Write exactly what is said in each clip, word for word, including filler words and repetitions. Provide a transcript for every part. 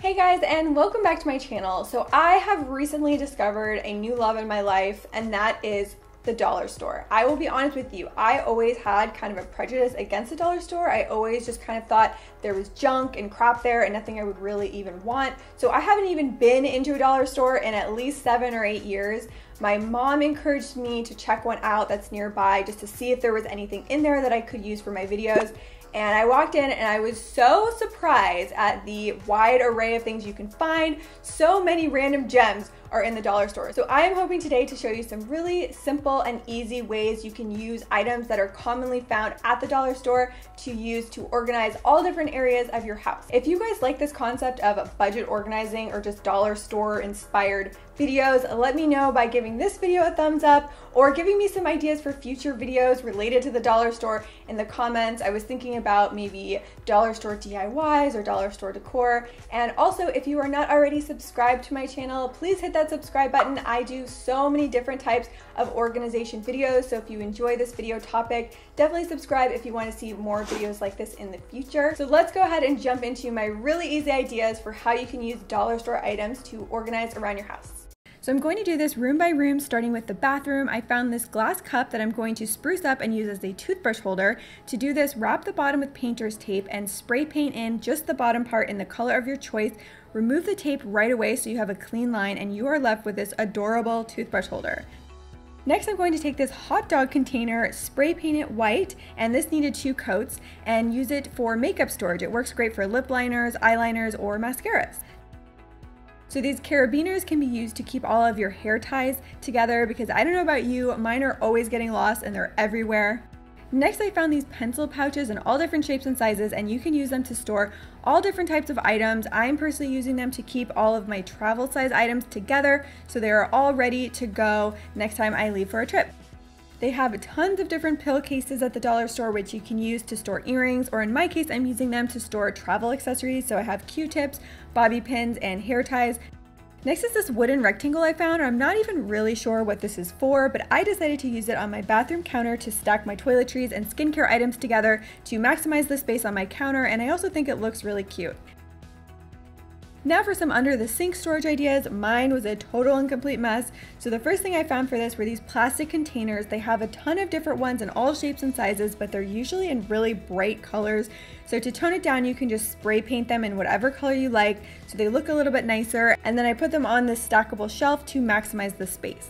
Hey guys, and welcome back to my channel. So I have recently discovered a new love in my life, and that is the dollar store. I will be honest with you, I always had kind of a prejudice against the dollar store. I always just kind of thought there was junk and crap there and nothing I would really even want. So I haven't even been into a dollar store in at least seven or eight years. My mom encouraged me to check one out that's nearby just to see if there was anything in there that I could use for my videos. And I walked in and I was so surprised at the wide array of things you can find. So many random gems are in the dollar store. So I am hoping today to show you some really simple and easy ways you can use items that are commonly found at the dollar store to use to organize all different areas of your house. If you guys like this concept of budget organizing or just dollar store inspired videos, let me know by giving this video a thumbs up or giving me some ideas for future videos related to the dollar store in the comments. I was thinking about maybe dollar store D I Ys or dollar store decor. And also, if you are not already subscribed to my channel, please hit that That subscribe button. I do so many different types of organization videos, so if you enjoy this video topic, definitely subscribe if you want to see more videos like this in the future. So let's go ahead and jump into my really easy ideas for how you can use dollar store items to organize around your house. So I'm going to do this room by room, starting with the bathroom. I found this glass cup that I'm going to spruce up and use as a toothbrush holder. To do this, wrap the bottom with painter's tape and spray paint in just the bottom part in the color of your choice. Remove the tape right away so you have a clean line, and you are left with this adorable toothbrush holder. Next, I'm going to take this hot dog container, spray paint it white, and this needed two coats, and use it for makeup storage. It works great for lip liners, eyeliners, or mascaras. So these carabiners can be used to keep all of your hair ties together, because I don't know about you, mine are always getting lost and they're everywhere. Next, I found these pencil pouches in all different shapes and sizes, and you can use them to store all different types of items. I'm personally using them to keep all of my travel size items together so they are all ready to go next time I leave for a trip. They have tons of different pill cases at the dollar store, which you can use to store earrings, or in my case, I'm using them to store travel accessories. So I have Q-tips, bobby pins, and hair ties. Next is this wooden rectangle I found. I'm not even really sure what this is for, but I decided to use it on my bathroom counter to stack my toiletries and skincare items together to maximize the space on my counter, and I also think it looks really cute. Now for some under the sink storage ideas. Mine was a total and complete mess. So the first thing I found for this were these plastic containers. They have a ton of different ones in all shapes and sizes, but they're usually in really bright colors. So to tone it down, you can just spray paint them in whatever color you like so they look a little bit nicer. And then I put them on this stackable shelf to maximize the space.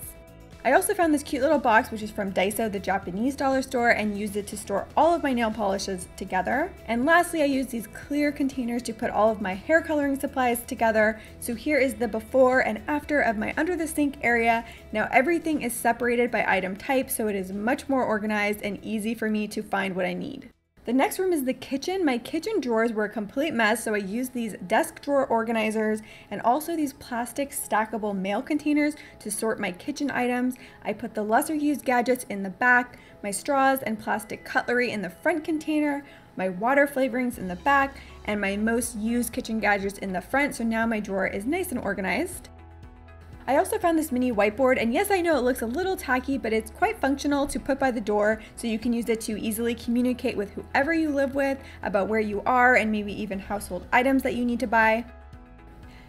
I also found this cute little box, which is from Daiso, the Japanese dollar store, and used it to store all of my nail polishes together. And lastly, I used these clear containers to put all of my hair coloring supplies together. So here is the before and after of my under the sink area. Now everything is separated by item type, so it is much more organized and easy for me to find what I need. The next room is the kitchen. My kitchen drawers were a complete mess, so I used these desk drawer organizers and also these plastic stackable mail containers to sort my kitchen items. I put the lesser used gadgets in the back, my straws and plastic cutlery in the front container, my water flavorings in the back, and my most used kitchen gadgets in the front, so now my drawer is nice and organized. I also found this mini whiteboard, and yes, I know it looks a little tacky, but it's quite functional to put by the door, so you can use it to easily communicate with whoever you live with about where you are and maybe even household items that you need to buy.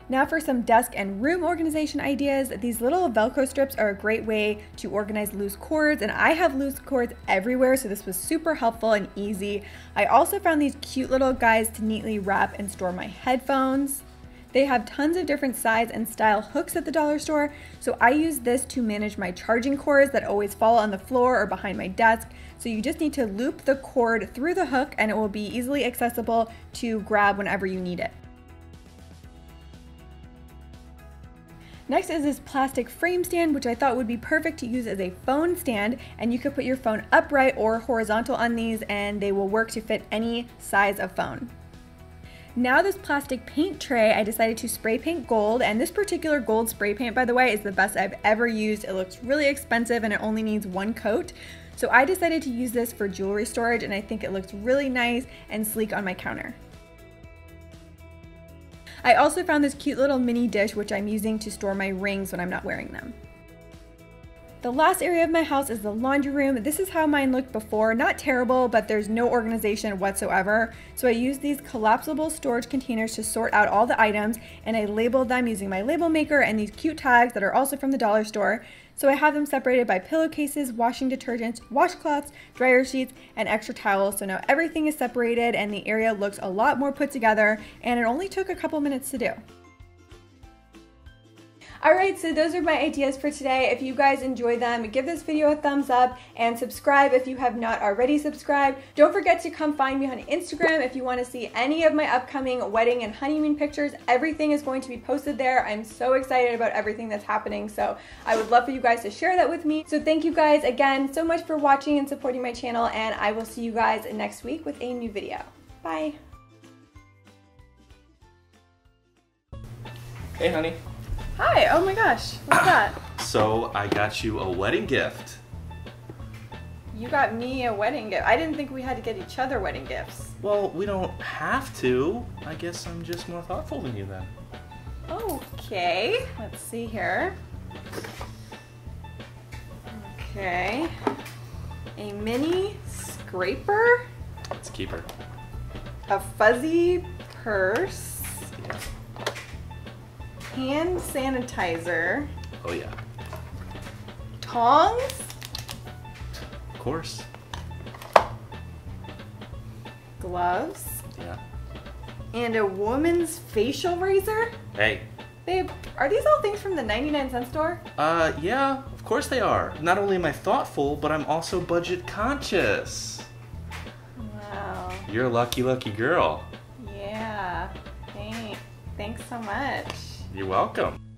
Now for some desk and room organization ideas. These little Velcro strips are a great way to organize loose cords, and I have loose cords everywhere, so this was super helpful and easy. I also found these cute little guys to neatly wrap and store my headphones. They have tons of different size and style hooks at the dollar store, so I use this to manage my charging cords that always fall on the floor or behind my desk. So you just need to loop the cord through the hook and it will be easily accessible to grab whenever you need it. Next is this plastic frame stand, which I thought would be perfect to use as a phone stand, and you could put your phone upright or horizontal on these and they will work to fit any size of phone. Now this plastic paint tray, I decided to spray paint gold, and this particular gold spray paint, by the way, is the best I've ever used. It looks really expensive and it only needs one coat. So I decided to use this for jewelry storage, and I think it looks really nice and sleek on my counter. I also found this cute little mini dish, which I'm using to store my rings when I'm not wearing them. The last area of my house is the laundry room. This is how mine looked before. Not terrible, but there's no organization whatsoever. So I used these collapsible storage containers to sort out all the items, and I labeled them using my label maker and these cute tags that are also from the dollar store. So I have them separated by pillowcases, washing detergents, washcloths, dryer sheets, and extra towels. So now everything is separated and the area looks a lot more put together, and it only took a couple minutes to do. Alright, so those are my ideas for today. If you guys enjoy them, give this video a thumbs up and subscribe if you have not already subscribed. Don't forget to come find me on Instagram if you want to see any of my upcoming wedding and honeymoon pictures. Everything is going to be posted there. I'm so excited about everything that's happening, so I would love for you guys to share that with me. So thank you guys again so much for watching and supporting my channel, and I will see you guys next week with a new video. Bye! Hey honey. Hi, oh my gosh, what's that? So I got you a wedding gift. You got me a wedding gift? I didn't think we had to get each other wedding gifts. Well, we don't have to. I guess I'm just more thoughtful than you then. Okay, let's see here. Okay, a mini scraper. Let's keep her. A fuzzy purse. Yeah. Hand sanitizer. Oh yeah. Tongs? Of course. Gloves? Yeah. And a woman's facial razor? Hey. Babe, are these all things from the ninety-nine cent store? Uh, yeah, of course they are. Not only am I thoughtful, but I'm also budget conscious. Wow. You're a lucky, lucky girl. Yeah. Thanks. Thanks so much. You're welcome.